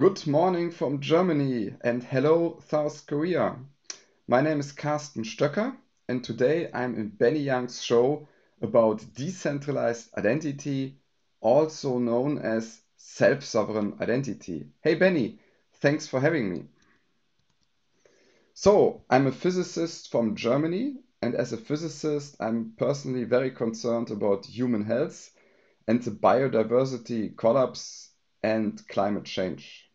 Good morning from Germany and hello South Korea. My name is Carsten Stöcker and today I'm in Benny Yang's show about decentralized identity, also known as self-sovereign identity. Hey Benny, thanks for having me. So I'm a physicist from Germany, and as a physicist I'm personally very concerned about human health and the biodiversity collapse and climate change.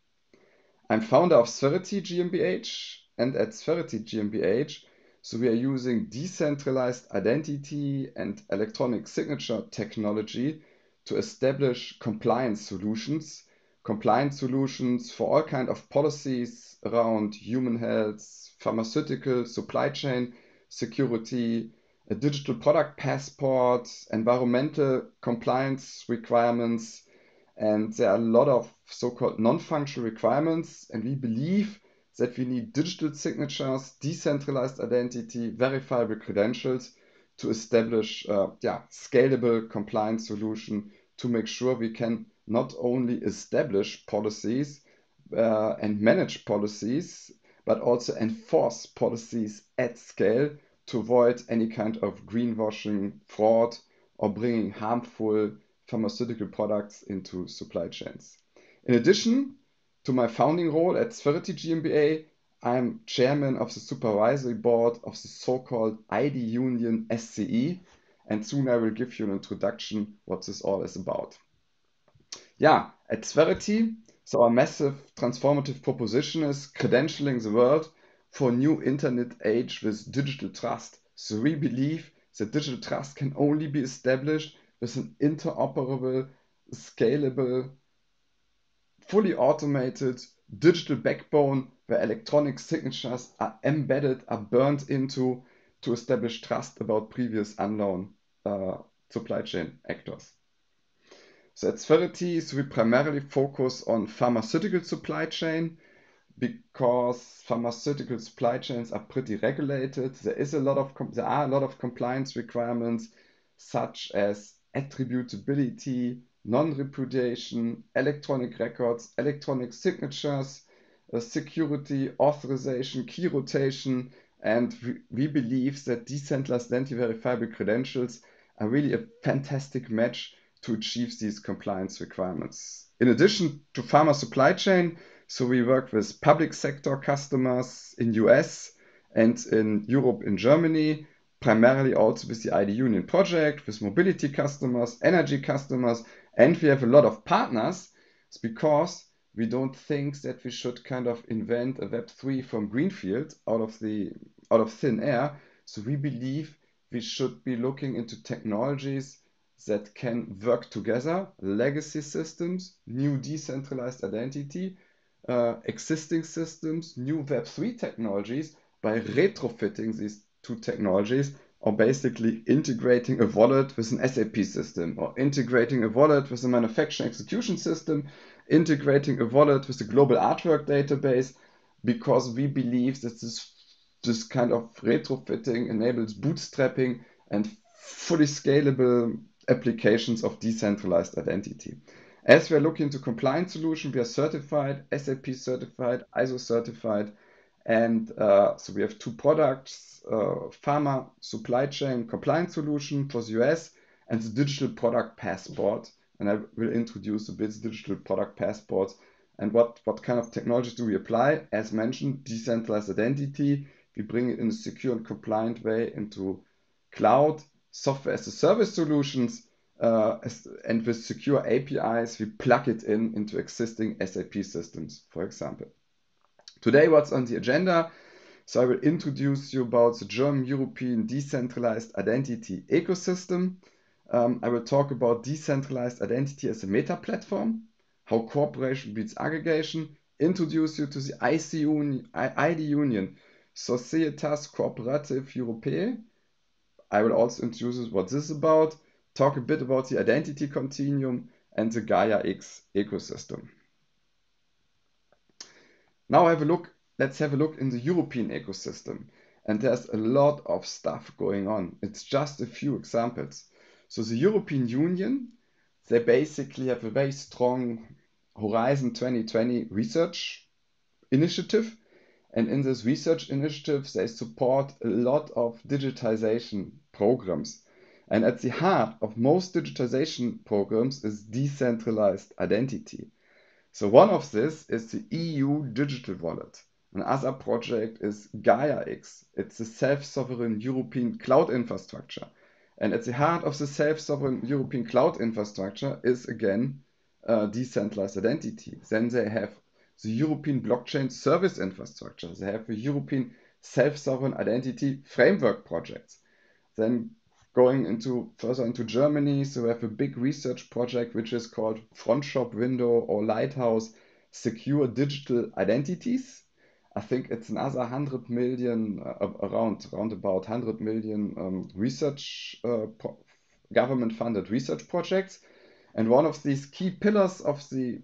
I'm founder of Spherity GmbH, and at Spherity GmbH, so we are using decentralized identity and electronic signature technology to establish compliance solutions for all kinds of policies around human health, pharmaceutical, supply chain, security, a digital product passport, environmental compliance requirements, and there are a lot of so-called non-functional requirements, and we believe that we need digital signatures, decentralized identity, verifiable credentials to establish scalable compliance solution to make sure we can not only establish policies and manage policies, but also enforce policies at scale to avoid any kind of greenwashing, fraud, or bringing harmful pharmaceutical products into supply chains. In addition to my founding role at Spherity GmbH, I'm chairman of the supervisory board of the so-called IDunion SCE, and soon I will give you an introduction what this all is about. Yeah, at Spherity, so our massive transformative proposition is credentialing the world for a new internet age with digital trust. So we believe that digital trust can only be established with an interoperable, scalable, fully automated digital backbone where electronic signatures are embedded, are burned into to establish trust about previous unknown supply chain actors. So at Spherity, we primarily focus on pharmaceutical supply chain because pharmaceutical supply chains are pretty regulated. There are a lot of compliance requirements such as attributability, non-repudiation, electronic records, electronic signatures, security, authorization, key rotation, and we believe that decentralized identity verifiable credentials are really a fantastic match to achieve these compliance requirements. In addition to pharma supply chain, so we work with public sector customers in US and in Europe and Germany, primarily also with the IDunion project, with mobility customers, energy customers, and we have a lot of partners. It's because we don't think that we should kind of invent a Web3 from greenfield out of thin air. So we believe we should be looking into technologies that can work together, legacy systems, new decentralized identity, existing systems, new Web3 technologies, by retrofitting these two technologies, or basically integrating a wallet with an SAP system, or integrating a wallet with a manufacturing execution system, integrating a wallet with a global artwork database, because we believe that this kind of retrofitting enables bootstrapping and fully scalable applications of decentralized identity. As we are looking to compliance solution, we are certified, SAP certified, ISO certified, and so we have two products, pharma supply chain compliance solution for the US and the digital product passport. And I will introduce a bit the digital product passport and what kind of technologies do we apply. As mentioned, decentralized identity, we bring it in a secure and compliant way into cloud, software as a service solutions, and with secure APIs, we plug it into existing SAP systems, for example. Today, what's on the agenda? So I will introduce you about the German European decentralized identity ecosystem. I will talk about decentralized identity as a meta platform, how cooperation beats aggregation, introduce you to the IDunion, Societas Cooperativa Europaea. I will also introduce what this is about, talk a bit about the identity continuum and the GAIA-X ecosystem. Now let's have a look in the European ecosystem, and there's a lot of stuff going on. It's just a few examples. So the European Union, they basically have a very strong Horizon 2020 research initiative. And in this research initiative, they support a lot of digitization programs. And at the heart of most digitization programs is decentralized identity. So one of this is the EU Digital Wallet. Another project is GAIA-X. It's a self-sovereign European cloud infrastructure. And at the heart of the self-sovereign European cloud infrastructure is again decentralized identity. Then they have the European Blockchain Service Infrastructure. They have a European Self-Sovereign Identity Framework projects. Then going further into Germany, so we have a big research project which is called Front Shop Window or Lighthouse Secure Digital Identities. I think it's another 100 million, around about 100 million research, government-funded research projects. And one of these key pillars of the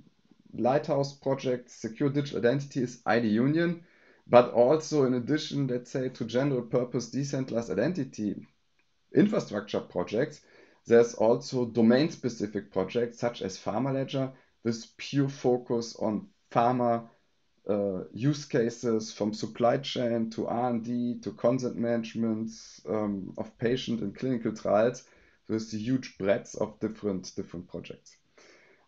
Lighthouse project Secure Digital Identity is IDunion, but also in addition, let's say, to general purpose decentralized identity infrastructure projects, there's also domain-specific projects such as PharmaLedger with pure focus on pharma use cases from supply chain to R&D to consent management of patient and clinical trials. So it's a huge breadth of different projects.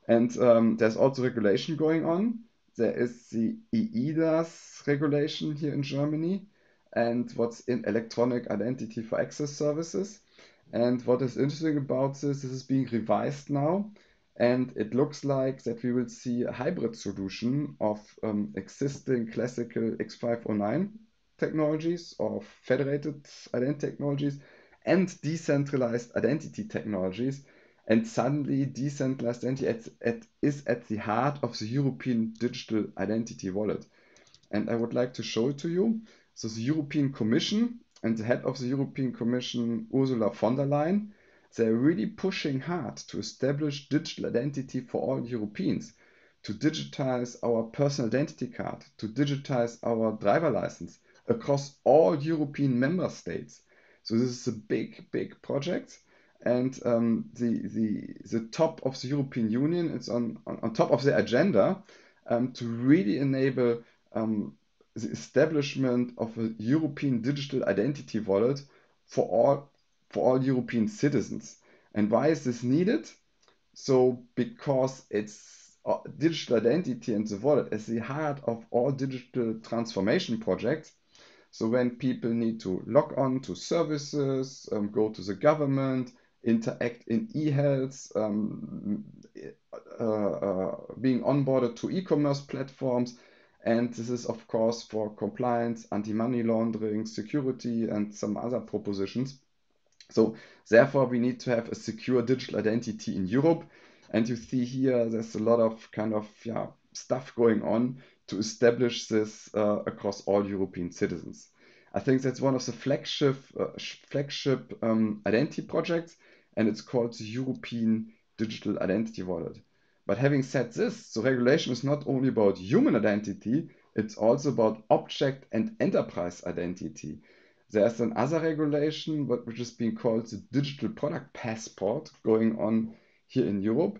And there's also regulation going on. There is the EIDAS regulation here in Germany and what's in electronic identity for access services. And what is interesting about this, this is being revised now. And it looks like that we will see a hybrid solution of existing classical X509 technologies or federated identity technologies and decentralized identity technologies. And suddenly, decentralized identity is at the heart of the European Digital Identity Wallet. And I would like to show it to you. So the European Commission and the head of the European Commission, Ursula von der Leyen, they're really pushing hard to establish digital identity for all Europeans, to digitize our personal identity card, to digitize our driver license across all European member states. So this is a big, big project. And the top of the European Union, it's on top of the agenda to really enable the establishment of a European digital identity wallet for all European citizens. And why is this needed? So because it's digital identity and the wallet is the heart of all digital transformation projects. So when people need to log on to services, go to the government, interact in e-health, being onboarded to e-commerce platforms. And this is, of course, for compliance, anti-money laundering, security, and some other propositions. So therefore, we need to have a secure digital identity in Europe. And you see here, there's a lot of stuff going on to establish this across all European citizens. I think that's one of the flagship identity projects, and it's called the European Digital Identity Wallet. But having said this, the regulation is not only about human identity, it's also about object and enterprise identity. There's another regulation, which is being called the Digital Product Passport, going on here in Europe.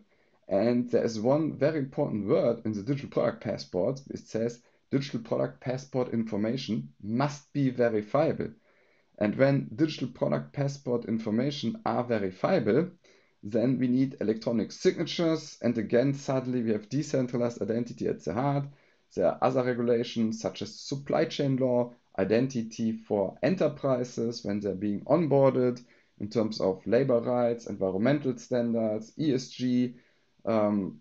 And there's one very important word in the Digital Product Passport. It says, digital product passport information must be verifiable. And when digital product passport information are verifiable, then we need electronic signatures. And again, suddenly we have decentralized identity at the heart. There are other regulations such as supply chain law, identity for enterprises when they're being onboarded in terms of labor rights, environmental standards, ESG. Then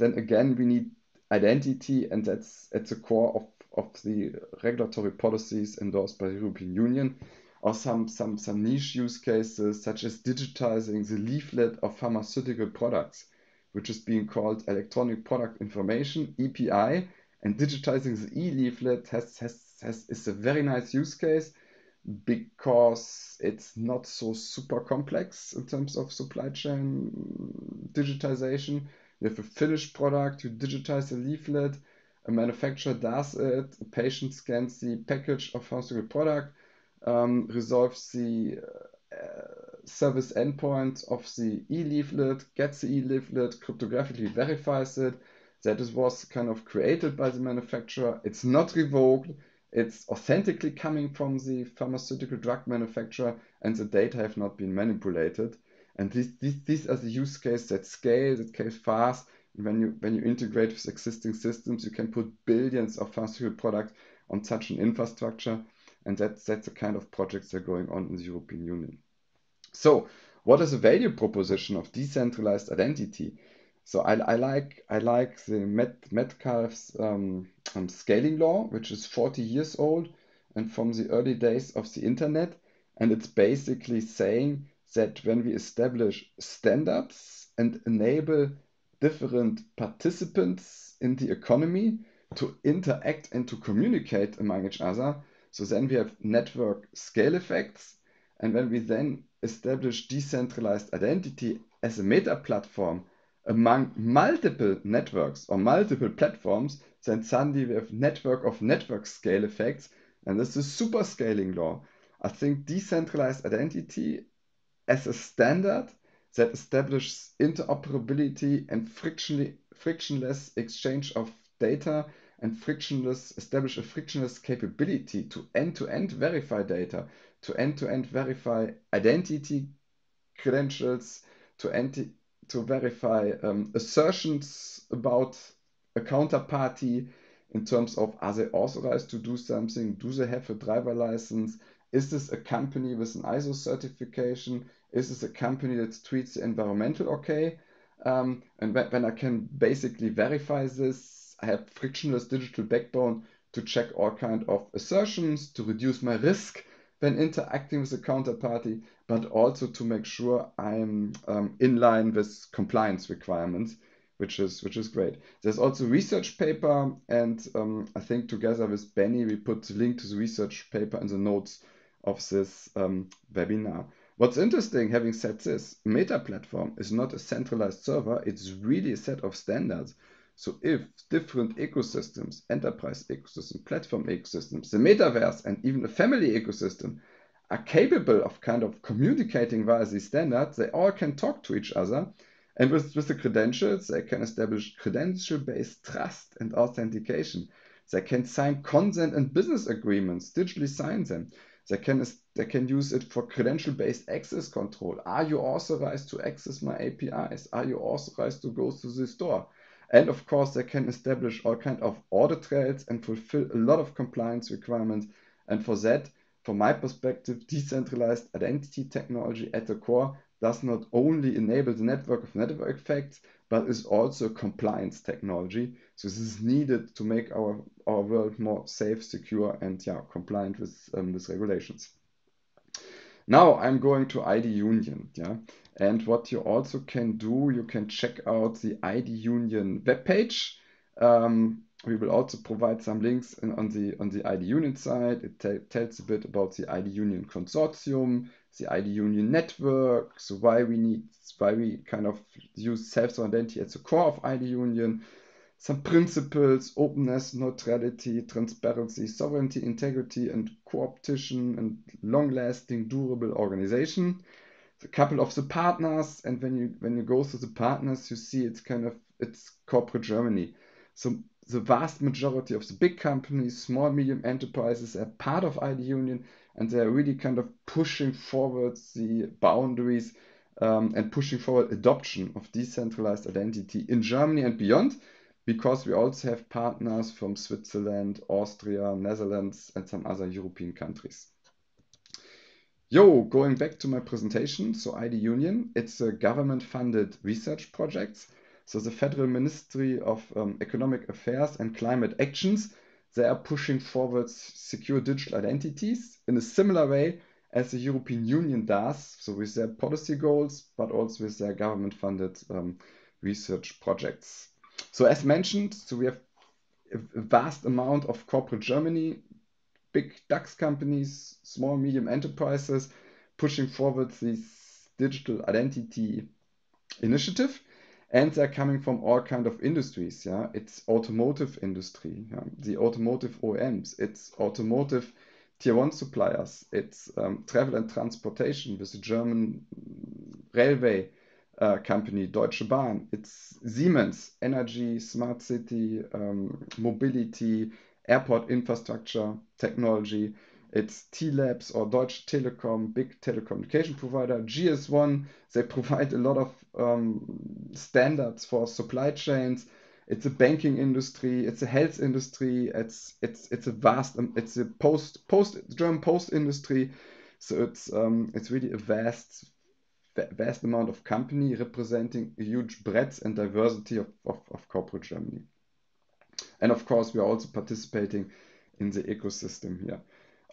again, we need identity, and that's at the core of the regulatory policies endorsed by the European Union, or some niche use cases such as digitizing the leaflet of pharmaceutical products, which is being called electronic product information, EPI, and digitizing the e-leaflet is a very nice use case because it's not so super complex in terms of supply chain digitization. You have a finished product, you digitize a leaflet, a manufacturer does it, a patient scans the package of pharmaceutical product, resolves the service endpoint of the e-leaflet, gets the e-leaflet, cryptographically verifies it. That it was kind of created by the manufacturer. It's not revoked. It's authentically coming from the pharmaceutical drug manufacturer, and the data have not been manipulated. And these are the use cases that scale, that scale fast. And when you integrate with existing systems, you can put billions of pharmaceutical products on such an infrastructure. And that's the kind of projects that are going on in the European Union. So what is the value proposition of decentralized identity? So I like the Metcalfe's scaling law, which is 40 years old and from the early days of the internet. And it's basically saying that when we establish standards and enable different participants in the economy to interact and to communicate among each other, so then we have network scale effects. And when we then establish decentralized identity as a meta platform among multiple networks or multiple platforms, then suddenly we have network of network scale effects. And this is super scaling law. I think decentralized identity as a standard that establishes interoperability and frictionless exchange of data and establish a frictionless capability to end-to-end verify data, to end-to-end verify identity credentials, to verify assertions about a counterparty in terms of, are they authorized to do something? Do they have a driver license? Is this a company with an ISO certification? Is this a company that treats the environmental okay? And when I can basically verify this, I have frictionless digital backbone to check all kind of assertions, to reduce my risk when interacting with the counterparty, but also to make sure I'm in line with compliance requirements, which is great. There's also a research paper, and I think together with Benny, we put the link to the research paper in the notes of this webinar. What's interesting, having said this, Meta Platform is not a centralized server, it's really a set of standards. So if different ecosystems, enterprise ecosystem, platform ecosystems, the metaverse, and even the family ecosystem are capable of kind of communicating via these standards, they all can talk to each other. And with the credentials, they can establish credential-based trust and authentication. They can sign consent and business agreements, digitally sign them. They can use it for credential-based access control. Are you authorized to access my APIs? Are you authorized to go to the store? And of course, they can establish all kind of audit trails and fulfill a lot of compliance requirements. And for that, from my perspective, decentralized identity technology at the core does not only enable the network of network effects, but is also compliance technology. So this is needed to make our world more safe, secure, and yeah, compliant with regulations. Now I'm going to IDunion, yeah. And what you also can do, you can check out the IDunion webpage. We will also provide some links on the IDunion side. It tells a bit about the IDunion consortium, the IDunion network, so why we kind of use self-sovereign identity at the core of IDunion, some principles, openness, neutrality, transparency, sovereignty, integrity, and co-optation, and long-lasting, durable organization. A couple of the partners, and when you go through the partners, you see it's corporate Germany. So the vast majority of the big companies, small, medium enterprises are part of IDunion, and they're really kind of pushing forward the boundaries and pushing forward adoption of decentralized identity in Germany and beyond, because we also have partners from Switzerland, Austria, Netherlands, and some other European countries. Yo, going back to my presentation, so IDunion, it's a government-funded research project. So the Federal Ministry of Economic Affairs and Climate Actions, they are pushing forward secure digital identities in a similar way as the European Union does, so with their policy goals, but also with their government-funded research projects. So as mentioned, so we have a vast amount of corporate Germany, big DAX companies, small, medium enterprises, pushing forward this digital identity initiative. And they're coming from all kind of industries, yeah. It's automotive industry, yeah? The automotive OEMs, it's automotive Tier 1 suppliers. It's travel and transportation with the German railway company Deutsche Bahn. It's Siemens, energy, smart city, mobility, airport infrastructure, technology. It's T-Labs or Deutsche Telekom, big telecommunication provider. GS1, they provide a lot of standards for supply chains. It's a banking industry. It's a health industry. It's a vast. It's a German post industry. So it's really a vast amount of company representing a huge breadth and diversity of corporate Germany. And of course, we are also participating in the ecosystem here.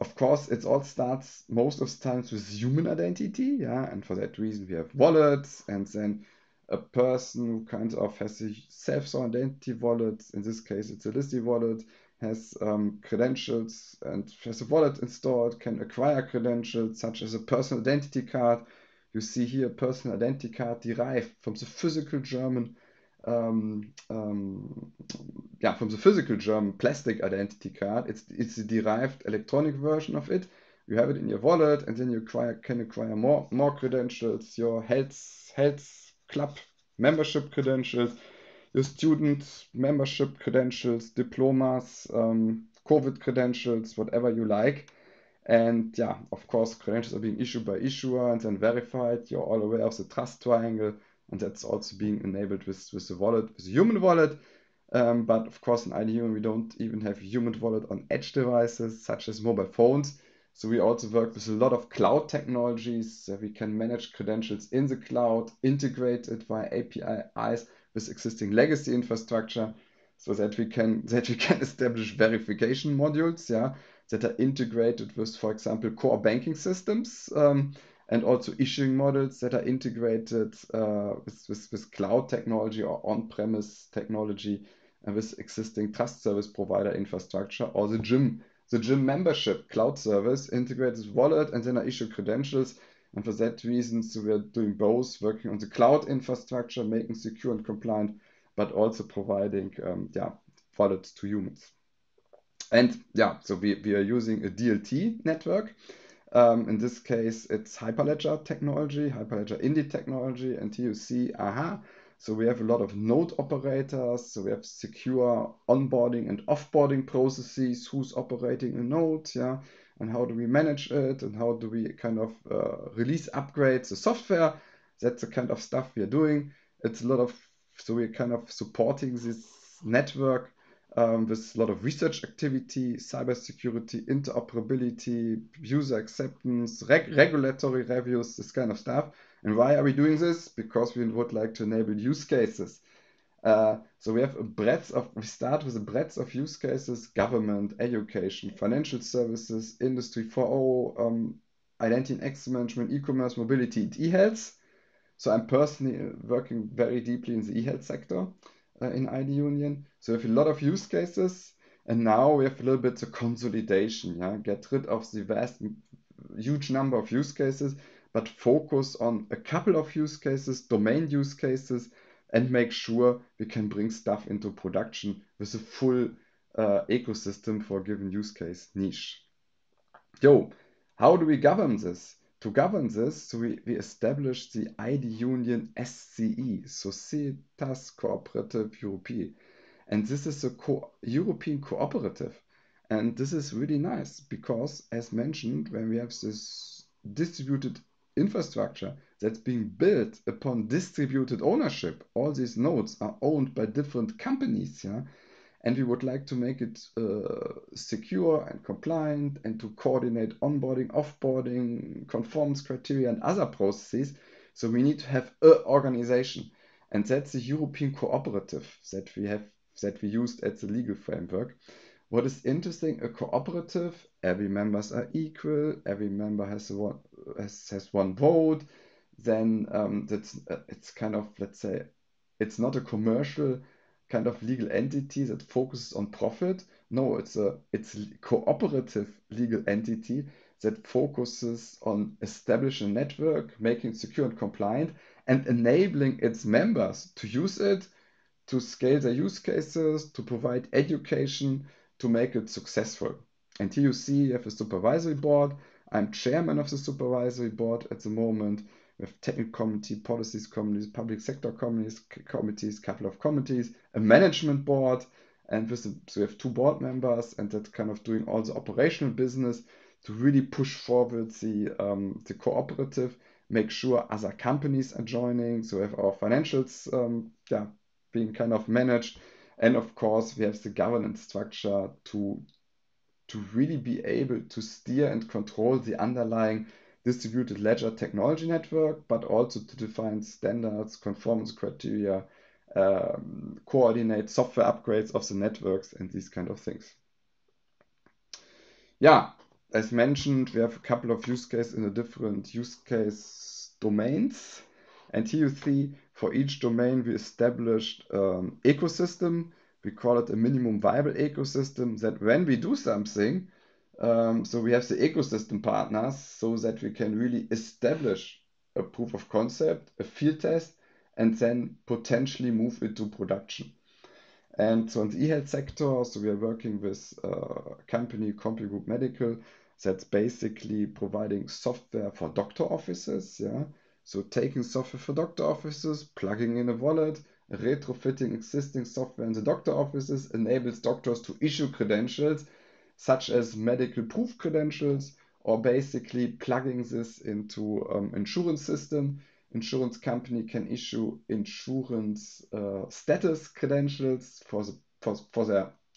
Of course, it all starts most of the times with human identity. Yeah, and for that reason, we have wallets and then a person who kind of has a self-identity wallet, in this case it's a LISI wallet, has credentials and has a wallet installed, can acquire credentials such as a personal identity card. You see here a personal identity card derived from the physical German plastic identity card. It's the derived electronic version of it. You have it in your wallet and then you can acquire more credentials, your health club membership credentials, your student membership credentials, diplomas, COVID credentials, whatever you like. And yeah, of course, credentials are being issued by issuer and then verified. You're all aware of the trust triangle, and that's also being enabled with the wallet, with the human wallet. But of course, in IDunion, we don't even have human wallet on edge devices such as mobile phones. So we also work with a lot of cloud technologies that we can manage credentials in the cloud, integrate it via APIs with existing legacy infrastructure, so that we can establish verification modules, that are integrated with, for example, core banking systems, and also issuing models that are integrated with cloud technology or on-premise technology and with existing trust service provider infrastructure or the GYM. The gym membership cloud service integrates wallet and then I issue credentials. And for that reason, so we are doing both, working on the cloud infrastructure, making secure and compliant, but also providing wallets to humans. And yeah, so we are using a DLT network. In this case, it's Hyperledger technology, Hyperledger Indy technology, and here you see, so we have a lot of node operators, so we have secure onboarding and offboarding processes, who's operating a node, and how do we manage it, and how do we kind of release upgrades, the software. That's the kind of stuff we are doing. It's a lot of, so we're kind of supporting this network with a lot of research activity, cybersecurity, interoperability, user acceptance, regulatory reviews, this kind of stuff. And why are we doing this? Because we would like to enable use cases. So we start with a breadth of use cases: government, education, financial services, industry 4.0, identity and access management, e-commerce, mobility, and e-health. So I'm personally working very deeply in the e-health sector in IDunion. So we have a lot of use cases, and now we have a little bit of consolidation. Get rid of the huge number of use cases, but focus on a couple of use cases, domain use cases, and make sure we can bring stuff into production with a full ecosystem for a given use case niche. How do we govern this? To govern this, so we established the IDunion SCE, Societas Cooperativa Europaea. And this is a European cooperative. And this is really nice because, as mentioned, when we have this distributed infrastructure that's being built upon distributed ownership. All these nodes are owned by different companies, and we would like to make it secure and compliant and to coordinate onboarding, offboarding, conformance criteria and other processes. So we need to have an organization, and that's the European cooperative that we used as a legal framework. What is interesting, a cooperative, every members are equal, every member has one vote, then it's kind of, let's say, it's not a commercial kind of legal entity that focuses on profit. No, it's a cooperative legal entity that focuses on establishing a network, making it secure and compliant, and enabling its members to use it, to scale their use cases, to provide education, to make it successful. And here you see you have a supervisory board. I'm chairman of the supervisory board at the moment. We have technical committee, policies committees, public sector committees, couple of committees, a management board, and so we have two board members, and that kind of doing all the operational business to really push forward the cooperative, make sure other companies are joining. So we have our financials being kind of managed, and of course we have the governance structure to really be able to steer and control the underlying distributed ledger technology network, but also to define standards, conformance criteria, coordinate software upgrades of the networks and these kind of things. Yeah, as mentioned, we have a couple of use cases in the different use case domains. And here you see for each domain, we established ecosystem. We call it a minimum viable ecosystem that when we do something, so we have the ecosystem partners so that we can really establish a proof of concept, a field test, and then potentially move it to production. And so in the e-health sector, so we are working with a company, CompuGroup Medical, that's basically providing software for doctor offices. Yeah? So taking software for doctor offices, plugging in a wallet, retrofitting existing software in the doctor offices enables doctors to issue credentials, such as medical proof credentials, or basically plugging this into insurance system. Insurance company can issue insurance status credentials for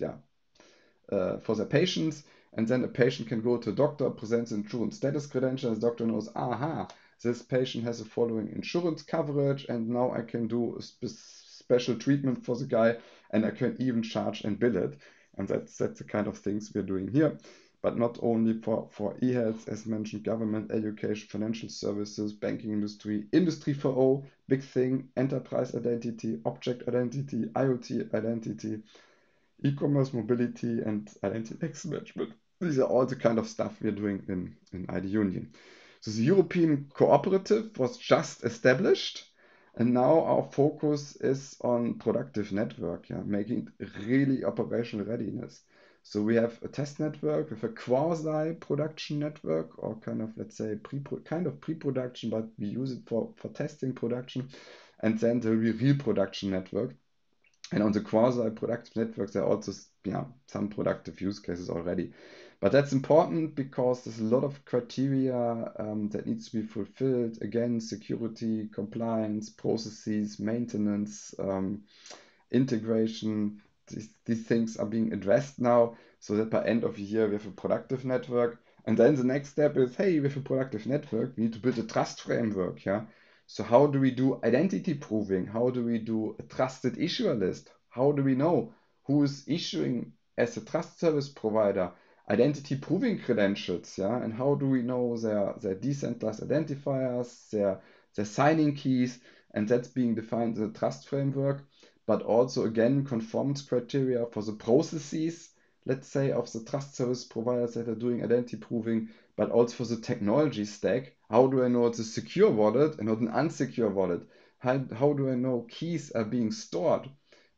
their patients, and then a patient can go to a doctor, presents insurance status credentials. Doctor knows, aha, this patient has the following insurance coverage, and now I can do a special treatment for the guy, and I can even charge and bill it. And that's the kind of things we're doing here, but not only for e-health, as mentioned, government, education, financial services, banking industry, Industry 4.0, big thing, enterprise identity, object identity, IoT identity, e-commerce, mobility, and identity access management. These are all the kind of stuff we're doing in IDunion. So the European cooperative was just established. And now our focus is on productive network, yeah, making it really operational readiness. So we have a test network with a quasi-production network, or kind of, let's say, pre-production, but we use it for testing production. And then there will be real production network. And on the quasi-productive networks, there are also some productive use cases already. But that's important because there's a lot of criteria that needs to be fulfilled. Again, security, compliance, processes, maintenance, integration. These things are being addressed now, so that by end of the year, we have a productive network. And then the next step is, hey, we have a productive network. We need to build a trust framework. Yeah. So how do we do identity proving? How do we do a trusted issuer list? How do we know who is issuing as a trust service provider? Identity proving credentials, yeah, and how do we know their decentralized identifiers, their signing keys, and that's being defined in the trust framework, but also again conformance criteria for the processes, let's say, of the trust service providers that are doing identity proving, but also for the technology stack. How do I know it's a secure wallet and not an unsecure wallet? How do I know keys are being stored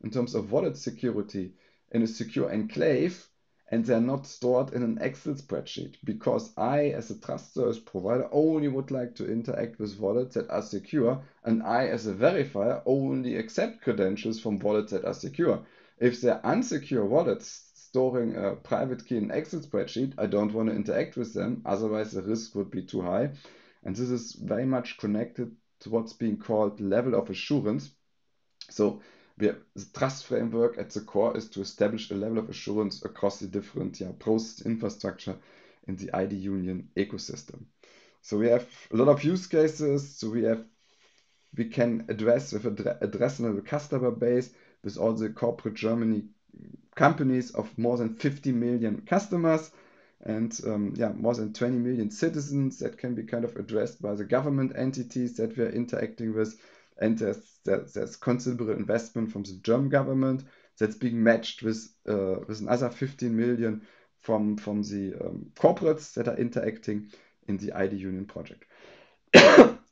in terms of wallet security in a secure enclave? And they're not stored in an Excel spreadsheet, because I, as a trust service provider, only would like to interact with wallets that are secure, and I, as a verifier, only accept credentials from wallets that are secure. If they're unsecure wallets storing a private key in an Excel spreadsheet, I don't want to interact with them, otherwise the risk would be too high. And this is very much connected to what's being called level of assurance. So the trust framework at the core is to establish a level of assurance across the different process infrastructure in the IDunion ecosystem. So we have a lot of use cases. So we can address with addressable customer base with all the corporate Germany companies of more than 50 million customers and more than 20 million citizens that can be kind of addressed by the government entities that we are interacting with. And there's considerable investment from the German government that's being matched with another 15 million from the corporates that are interacting in the IDunion project.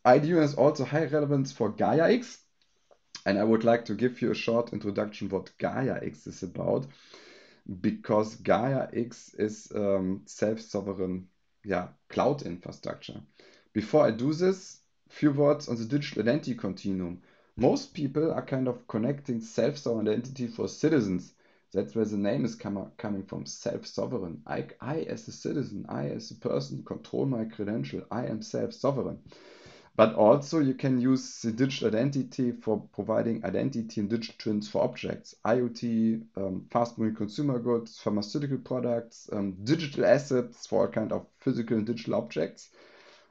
IDunion is also high relevance for GAIA-X. And I would like to give you a short introduction what GAIA-X is about. because GAIA-X is self-sovereign cloud infrastructure. Before I do this, few words on the digital identity continuum. Most people are kind of connecting self-sovereign identity for citizens. That's where the name is coming from, self-sovereign. I as a citizen, I as a person control my credential, I am self-sovereign. But also you can use the digital identity for providing identity and digital twins for objects, IoT, fast-moving consumer goods, pharmaceutical products, digital assets for all kind of physical and digital objects.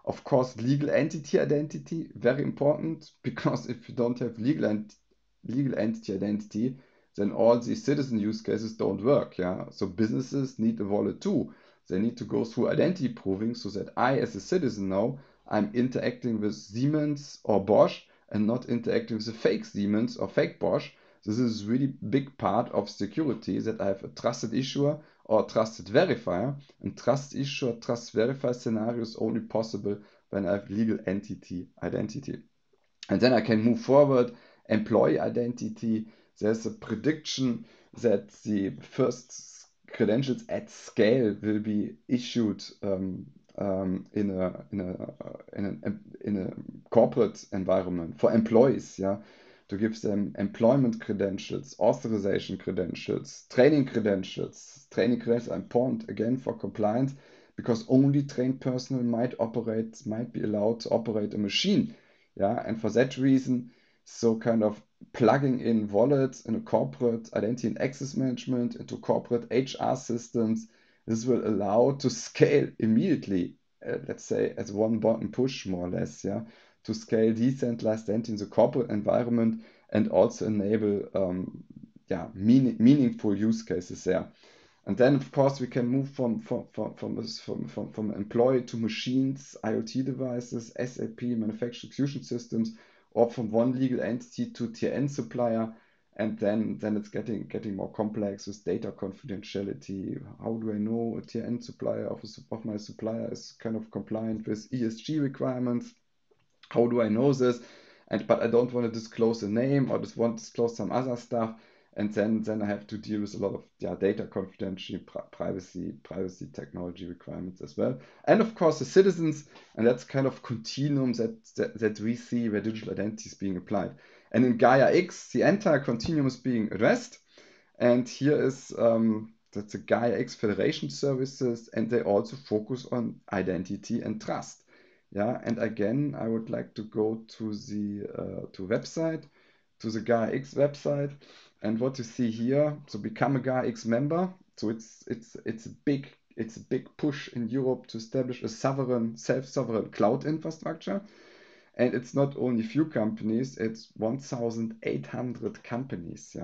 Of course, legal entity identity, very important, because if you don't have legal entity identity, then all these citizen use cases don't work. So businesses need a wallet too. They need to go through identity proving so that I as a citizen know I'm interacting with Siemens or Bosch and not interacting with a fake Siemens or fake Bosch. This is a really big part of security, that I have a trusted issuer or a trusted verifier. And trust issuer, trust verify scenario is only possible when I have legal entity identity. And then I can move forward, employee identity. There's a prediction that the first credentials at scale will be issued in a corporate environment for employees, to give them employment credentials, authorization credentials, training credentials. Training credentials are important again for compliance, because only trained personnel might be allowed to operate a machine. And for that reason, so kind of plugging in wallets in a corporate identity and access management into corporate HR systems, this will allow to scale immediately, let's say as one button push more or less, to scale decentralized identity in the corporate environment and also enable meaningful use cases there. And then of course we can move from employee to machines, IoT devices, SAP, manufacturing execution systems, or from one legal entity to TN supplier, and then it's getting more complex with data confidentiality. How do I know a TN supplier of my supplier is kind of compliant with ESG requirements? How do I know this? But I don't want to disclose a name or just want to disclose some other stuff, and then I have to deal with a lot of data confidentiality, privacy technology requirements as well. And of course the citizens, and that's kind of continuum that we see where digital identity is being applied. And in GAIA-X, the entire continuum is being addressed. And here is that's the GAIA-X Federation services, and they also focus on identity and trust. And again, I would like to go to the GAIA-X website. And what you see here, so become a GAIA-X member. So it's a big push in Europe to establish a sovereign, self-sovereign cloud infrastructure. And it's not only few companies, it's 1,800 companies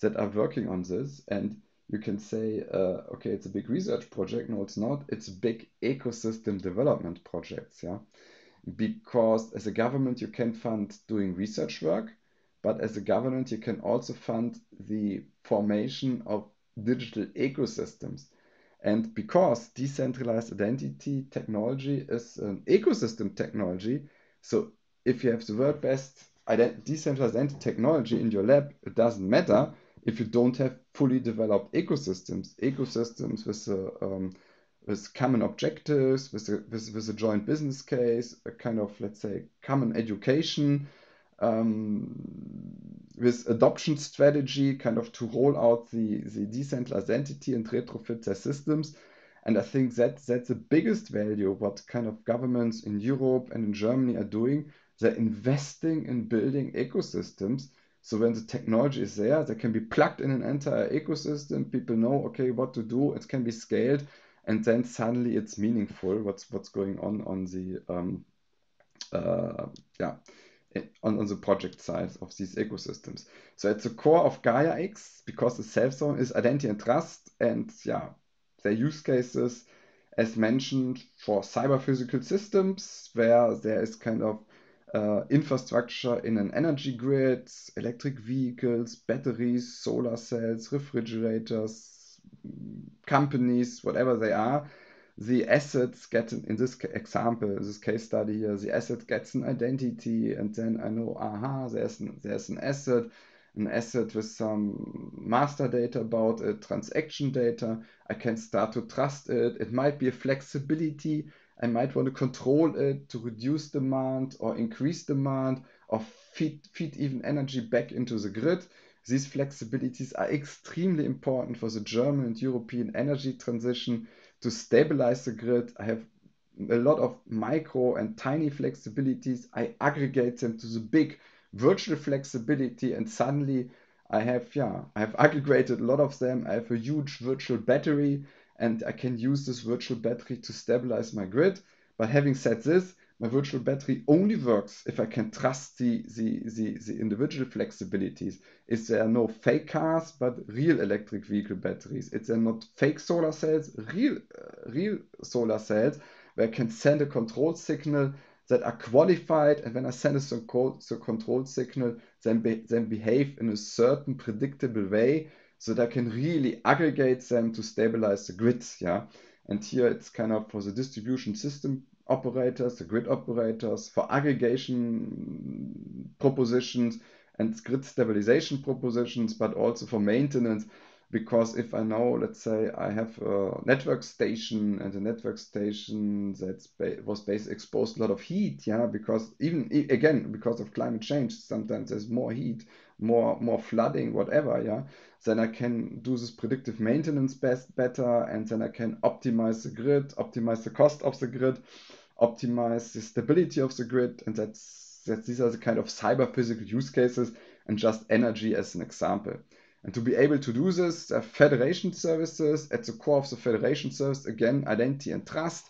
that are working on this. And you can say, okay, it's a big research project. No, it's not. It's a big ecosystem development project. Because as a government, you can fund doing research work. But as a government, you can also fund the formation of digital ecosystems. And because decentralized identity technology is an ecosystem technology, so if you have the world best decentralized identity technology in your lab, it doesn't matter if you don't have fully developed ecosystems with common objectives, with a joint business case, a kind of, let's say, common education, with adoption strategy, kind of to roll out the decentralized identity and retrofit their systems. And I think that's the biggest value what kind of governments in Europe and in Germany are doing. They're investing in building ecosystems. So when the technology is there, they can be plugged in an entire ecosystem. People know, okay, what to do. It can be scaled. And then suddenly it's meaningful what's going on the on the project side of these ecosystems. So at the core of GAIA-X, because the self-sovereign is identity and trust, and their use cases, as mentioned, for cyber-physical systems, where there is kind of infrastructure in an energy grid, electric vehicles, batteries, solar cells, refrigerators, companies, whatever they are. The assets get, in this example, this case study here, the asset gets an identity, and then I know, aha, there's an asset, an asset with some master data about it, transaction data. I can start to trust it. It might be a flexibility. I might want to control it to reduce demand or increase demand or feed even energy back into the grid. These flexibilities are extremely important for the German and European energy transition to stabilize the grid. I have a lot of micro and tiny flexibilities. I aggregate them to the big virtual flexibility, and suddenly I have aggregated a lot of them. I have a huge virtual battery, and I can use this virtual battery to stabilize my grid. But having said this, my virtual battery only works if I can trust the individual flexibilities. If there are no fake cars, but real electric vehicle batteries. If there are not fake solar cells, real solar cells, where I can send a control signal that are qualified, and when I send a control signal, then behave in a certain predictable way, so that I can really aggregate them to stabilize the grids. Yeah, and here it's kind of for the distribution system operators, the grid operators, for aggregation propositions and grid stabilization propositions, but also for maintenance. Because if I know, let's say I have a network station, and the network station was exposed a lot of heat, yeah, because even again, because of climate change, sometimes there's more heat, more flooding, whatever, yeah, then I can do this predictive maintenance better, and then I can optimize the grid, optimize the cost of the grid, optimize the stability of the grid, and these are the kind of cyber physical use cases, and just energy as an example. And to be able to do this, federation services. At the core of the federation service, again, identity and trust,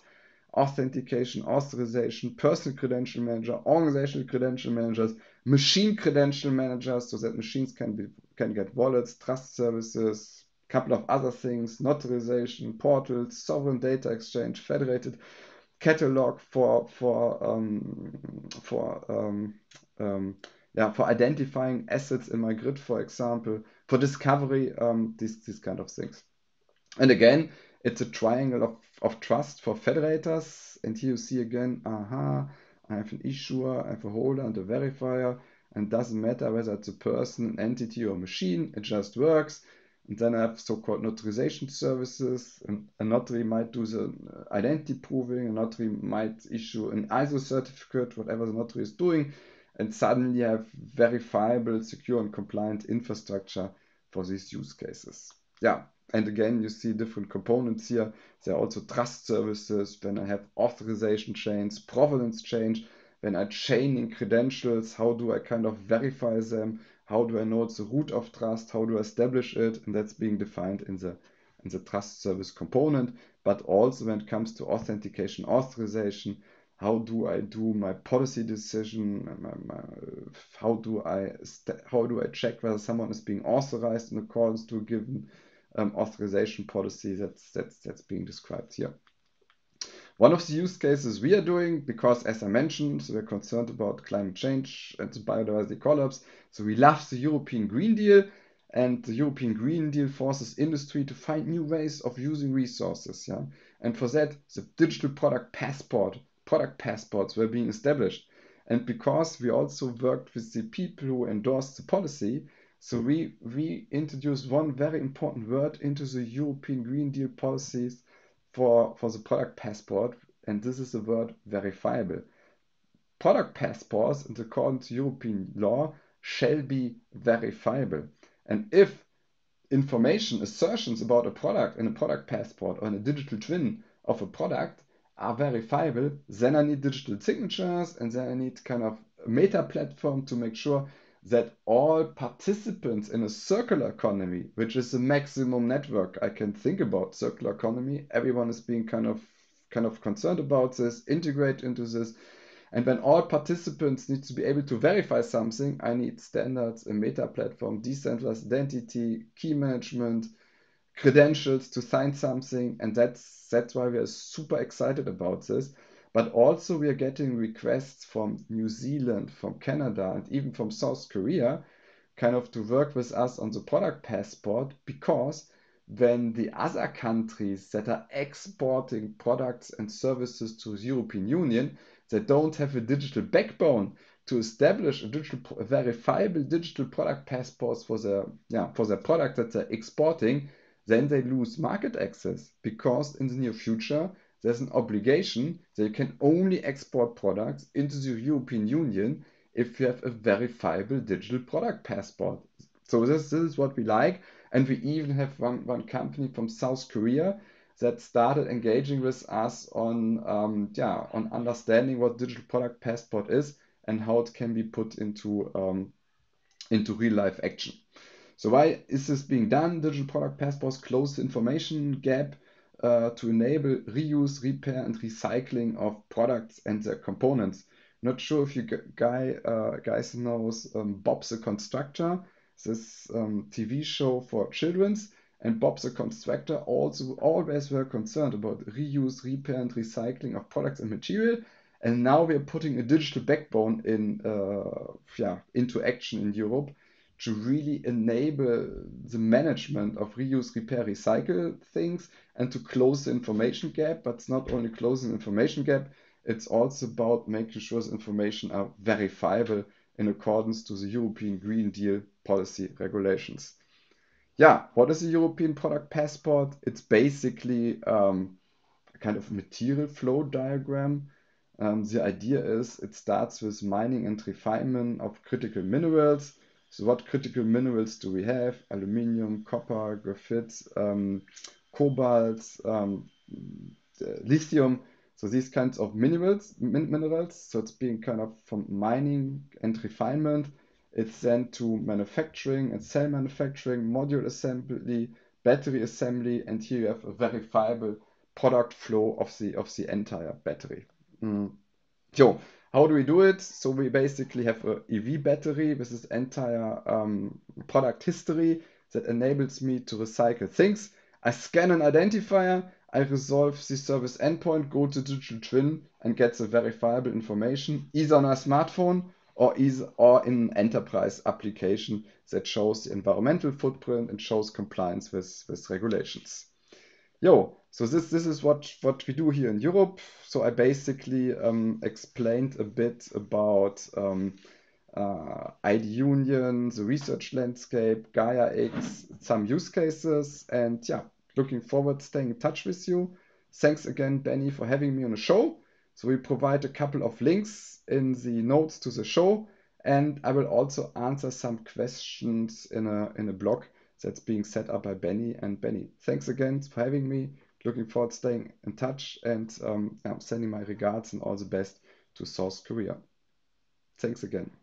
authentication, authorization, personal credential manager, organizational credential managers, machine credential managers, so that machines can get wallets, trust services, a couple of other things, notarization, portals, sovereign data exchange, federated catalog for identifying assets in my grid, for example, for discovery, these kind of things. And again, it's a triangle of trust for federators. And here you see again, I have an issuer, I have a holder and a verifier, and doesn't matter whether it's a person, an entity or a machine, it just works. And then I have so-called notarization services, and a notary might do the identity proving, a notary might issue an ISO certificate, whatever the notary is doing. And suddenly I have verifiable, secure and compliant infrastructure for these use cases. Yeah, and again, you see different components here. There are also trust services, when I have authorization chains, provenance chains, when I chaining credentials, how do I kind of verify them? How do I know it's the root of trust? How do I establish it? And that's being defined in the trust service component. But also when it comes to authentication, authorization, how do I do my policy decision? How do I check whether someone is being authorized in accordance to a given authorization policy? That's being described here. One of the use cases we are doing, because as I mentioned, so we're concerned about climate change and the biodiversity collapse. So we love the European Green Deal, and the European Green Deal forces industry to find new ways of using resources. Yeah, and for that, the digital product passports were being established. And because we also worked with the people who endorsed the policy, so we introduced one very important word into the European Green Deal policies for the product passport, and this is the word verifiable. Product passports, according to European law, shall be verifiable. And if information, assertions about a product in a product passport or in a digital twin of a product are verifiable, then I need digital signatures, and then I need kind of a meta platform to make sure that all participants in a circular economy, which is the maximum network I can think about, circular economy, everyone is being kind of concerned about this, integrate into this. And when all participants need to be able to verify something, I need standards, a meta platform, decentralized identity, key management, credentials to sign something, and that's why we are super excited about this. But also we are getting requests from New Zealand, from Canada, and even from South Korea, kind of to work with us on the product passport, because when the other countries that are exporting products and services to the European Union, they don't have a digital backbone to establish a digital, verifiable digital product passports for the product that they're exporting, then they lose market access, because in the near future there's an obligation that you can only export products into the European Union if you have a verifiable digital product passport. So this is what we like. And we even have one company from South Korea that started engaging with us on understanding what digital product passport is and how it can be put into real life action. So why is this being done? Digital product passports close the information gap to enable reuse, repair, and recycling of products and their components. Not sure if you guys knows Bob the Constructor, this TV show for children's, and Bob the Constructor also always were concerned about reuse, repair, and recycling of products and material. And now we are putting a digital backbone into action in Europe to really enable the management of reuse, repair, recycle things and to close the information gap. But it's not only closing the information gap, it's also about making sure the information are verifiable in accordance to the European Green Deal policy regulations. Yeah, what is a European product passport? It's basically a kind of material flow diagram. The idea is it starts with mining and refinement of critical minerals. So what critical minerals do we have? Aluminium, copper, graphite, cobalt, lithium. So these kinds of minerals. So it's being kind of from mining and refinement. It's then to manufacturing and cell manufacturing, module assembly, battery assembly, and here you have a verifiable product flow of the entire battery. So how do we do it? So we basically have an EV battery with this entire product history that enables me to recycle things. I scan an identifier, I resolve the service endpoint, go to digital twin and get the verifiable information either on a smartphone or in an enterprise application that shows the environmental footprint and shows compliance with regulations. So this is what we do here in Europe. So I basically explained a bit about IDunion, the research landscape, GAIA-X, some use cases, and yeah, looking forward to staying in touch with you. Thanks again, Benny, for having me on the show. So we provide a couple of links in the notes to the show, and I will also answer some questions in a blog that's being set up by Benny. And Benny, thanks again for having me. Looking forward to staying in touch, and I'm sending my regards and all the best to South Korea. Thanks again.